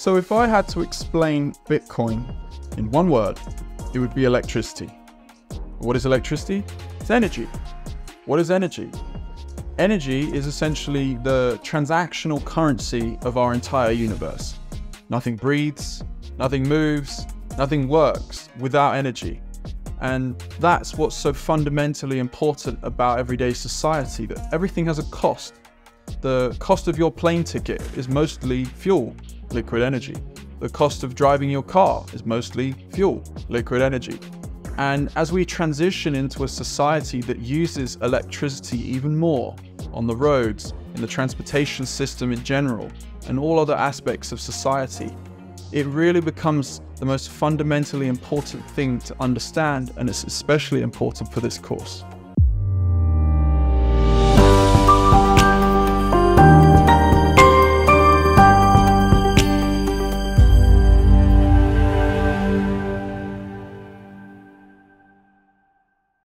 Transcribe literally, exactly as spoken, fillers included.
So if I had to explain Bitcoin in one word, it would be electricity. What is electricity? It's energy. What is energy? Energy is essentially the transactional currency of our entire universe. Nothing breathes, nothing moves, nothing works without energy. And that's what's so fundamentally important about everyday society, that everything has a cost. The cost of your plane ticket is mostly fuel, liquid energy. The cost of driving your car is mostly fuel, liquid energy. And as we transition into a society that uses electricity even more on the roads, in the transportation system in general, and all other aspects of society, it really becomes the most fundamentally important thing to understand, and it's especially important for this course.